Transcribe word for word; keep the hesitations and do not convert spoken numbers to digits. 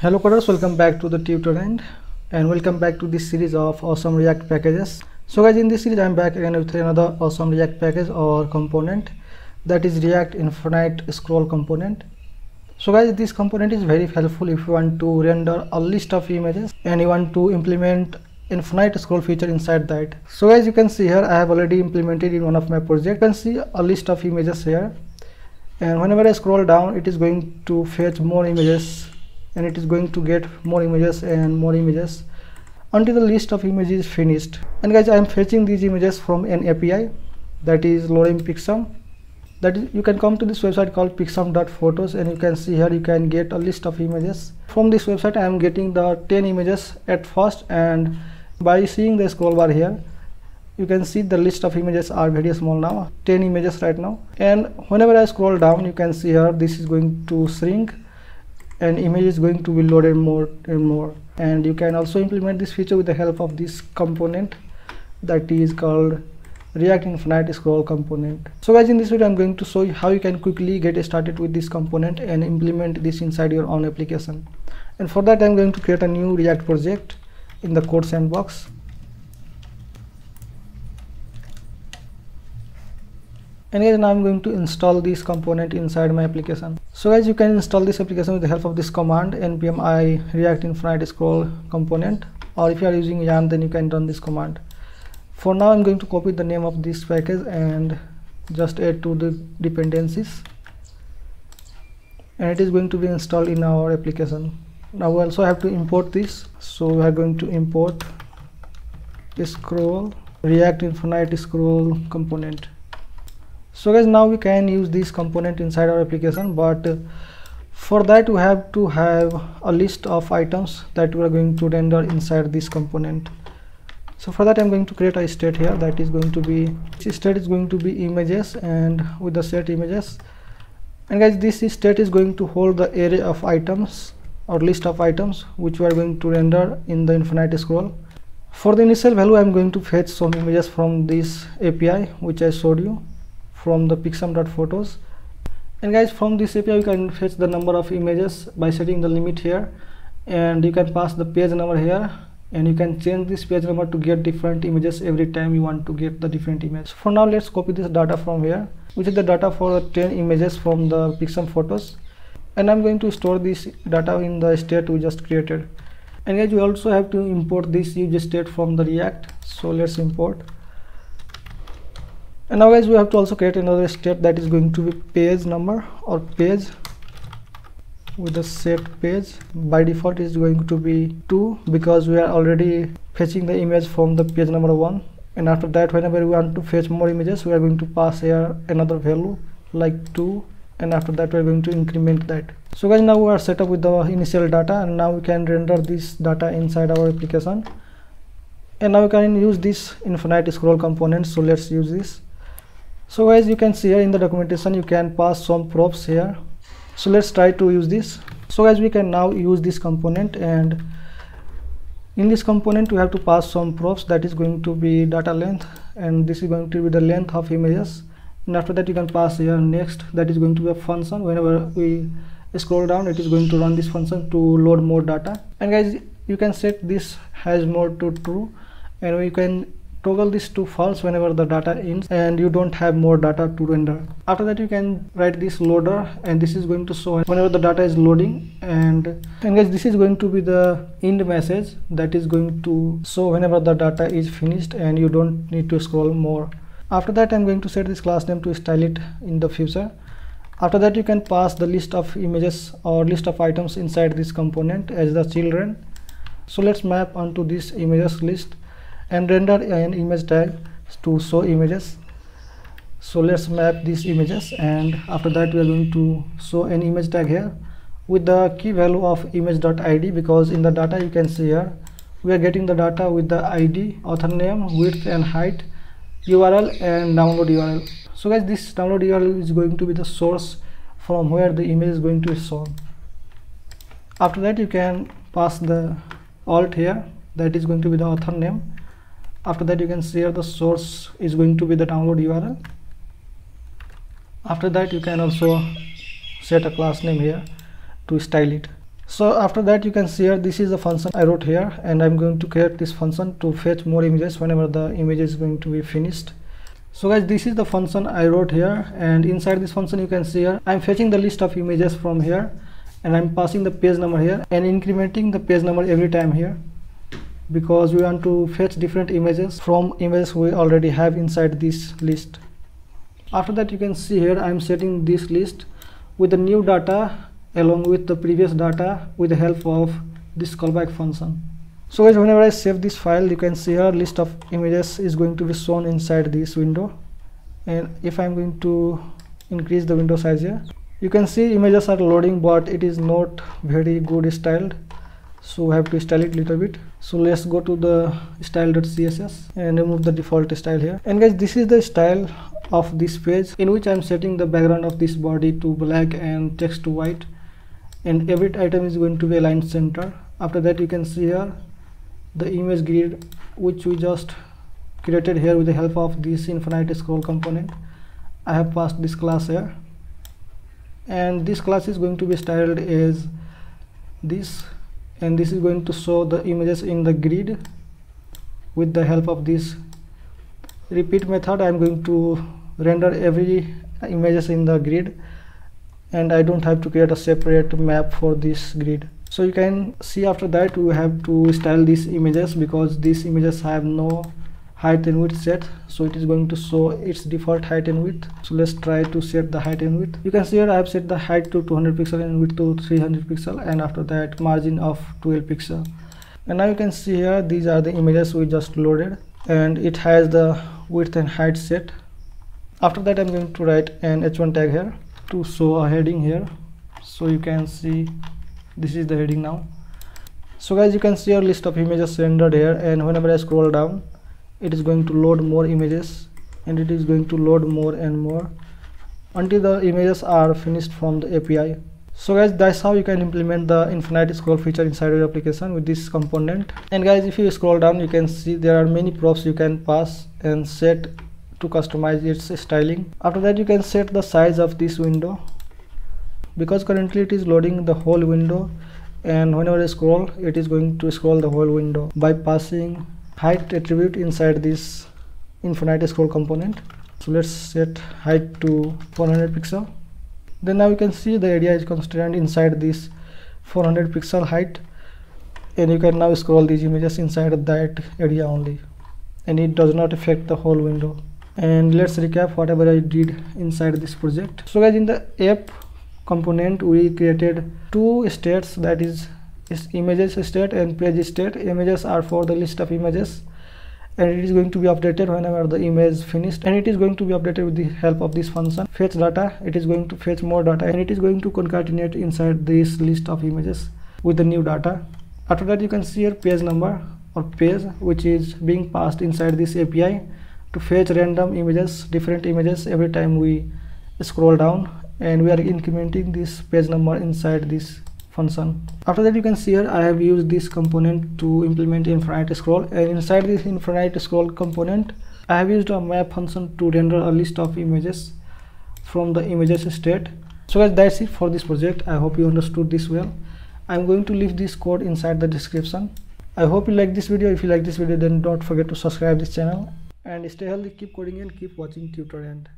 Hello coders, welcome back to the Tutorend and welcome back to this series of awesome React packages. So guys, in this series I am back again with another awesome React package or component, that is React Infinite Scroll Component. So guys, this component is very helpful if you want to render a list of images and you want to implement infinite scroll feature inside that. So guys, you can see here I have already implemented in one of my projects. You can see a list of images here, and whenever I scroll down it is going to fetch more images and it is going to get more images and more images until the list of images is finished. And guys, I am fetching these images from an A P I, that is lorem Picsum. That is, you can come to this website called picsum dot photos and you can see here you can get a list of images. From this website I am getting the ten images at first, and by seeing the scroll bar here you can see the list of images are very small now, ten images right now. And whenever I scroll down you can see here this is going to shrink and image is going to be loaded more and more. And you can also implement this feature with the help of this component, that is called React Infinite Scroll Component. So guys, in this video I'm going to show you how you can quickly get started with this component and implement this inside your own application. And for that I'm going to create a new React project in the code sandbox, and guys, now I'm going to install this component inside my application. So guys, you can install this application with the help of this command npm i react infinite scroll component, or if you are using yarn then you can run this command. For now I'm going to copy the name of this package and just add to the dependencies, and it is going to be installed in our application. Now we also have to import this, so we are going to import scroll react infinite scroll component. So guys, now we can use this component inside our application, but uh, for that we have to have a list of items that we are going to render inside this component. So for that I'm going to create a state here, that is going to be this state is going to be images, and with the set images, and guys this state is going to hold the array of items or list of items which we are going to render in the infinite scroll. For the initial value I'm going to fetch some images from this A P I which I showed you from the picsum dot photos, and guys from this A P I you can fetch the number of images by setting the limit here, and you can pass the page number here, and you can change this page number to get different images every time you want to get the different image. For now let's copy this data from here, which is the data for the ten images from the Picsum photos, and I'm going to store this data in the state we just created. And guys, you also have to import this use state from the React, so let's import. And now guys, we have to also create another state, that is going to be page number or page with the set page. By default is going to be two because we are already fetching the image from the page number one, and after that whenever we want to fetch more images we are going to pass here another value like two, and after that we are going to increment that. So guys, now we are set up with the initial data, and now we can render this data inside our application, and now we can use this infinite scroll component. So let's use this. So guys, you can see here in the documentation you can pass some props here, so let's try to use this. So guys, we can now use this component, and in this component we have to pass some props, that is going to be data length, and this is going to be the length of images, and after that you can pass here next, that is going to be a function. Whenever we scroll down it is going to run this function to load more data, and guys you can set this hash mode to true, and we can toggle this to false whenever the data ends and you don't have more data to render. After that you can write this loader, and this is going to show whenever the data is loading, and, and guys this is going to be the end message, that is going to show whenever the data is finished and you don't need to scroll more. After that I'm going to set this class name to style it in the future. After that you can pass the list of images or list of items inside this component as the children. So let's map onto this images list and render an image tag to show images. So let's map these images, and after that we are going to show an image tag here with the key value of image dot I D, because in the data you can see here we are getting the data with the I D, author name, width and height, U R L and download U R L. So guys, this download U R L is going to be the source from where the image is going to be shown. After that you can pass the alt here, that is going to be the author name. After that you can see here the source is going to be the download U R L. After that you can also set a class name here to style it. So after that, you can see here, this is the function I wrote here, and I'm going to create this function to fetch more images whenever the image is going to be finished. So guys, this is the function I wrote here, and inside this function, you can see here, I'm fetching the list of images from here, and I'm passing the page number here and incrementing the page number every time here, because we want to fetch different images from images we already have inside this list. After that, you can see here, I'm setting this list with the new data along with the previous data with the help of this callback function. So guys, whenever I save this file, you can see here, list of images is going to be shown inside this window. And if I'm going to increase the window size here, you can see images are loading, but it is not very good styled, so we have to style it little bit. So let's go to the style.css and remove the default style here. And guys, this is the style of this page in which I'm setting the background of this body to black and text to white, and every item is going to be aligned center. After that, you can see here the image grid which we just created here with the help of this infinite scroll component. I have passed this class here, and this class is going to be styled as this, and this is going to show the images in the grid with the help of this repeat method. I'm going to render every images in the grid, and I don't have to create a separate map for this grid. So you can see after that, we have to style these images because these images have no height and width set, so it is going to show its default height and width. So let's try to set the height and width. You can see here I have set the height to two hundred pixel and width to three hundred pixel, and after that margin of twelve pixel. And now you can see here, these are the images we just loaded, and it has the width and height set. After that, I'm going to write an h one tag here to show a heading here, so you can see this is the heading now. So guys, you can see our list of images rendered here, and whenever I scroll down, it is going to load more images, and it is going to load more and more until the images are finished from the A P I. So guys, that's how you can implement the infinite scroll feature inside your application with this component. And guys, if you scroll down, you can see there are many props you can pass and set to customize its styling. After that, you can set the size of this window, because currently it is loading the whole window, and whenever I scroll, it is going to scroll the whole window by passing height attribute inside this infinite scroll component. So let's set height to four hundred pixel. Then now you can see the area is constrained inside this four hundred pixel height, and you can now scroll these images inside of that area only, and it does not affect the whole window. And let's recap whatever I did inside this project. So guys, in the app component, we created two states, that is, is images state and page state. Images are for the list of images, and it is going to be updated whenever the image is finished, and it is going to be updated with the help of this function fetch data. It is going to fetch more data, and it is going to concatenate inside this list of images with the new data. After that, you can see here page number or page, which is being passed inside this A P I to fetch random images, different images every time we scroll down, and we are incrementing this page number inside this function. After that, you can see here I have used this component to implement infinite scroll, and inside this infinite scroll component, I have used a map function to render a list of images from the images state. So guys, that's it for this project. I hope you understood this well. I'm going to leave this code inside the description. I hope you like this video. If you like this video, then don't forget to subscribe this channel. And stay healthy, keep coding, and keep watching Tutorend.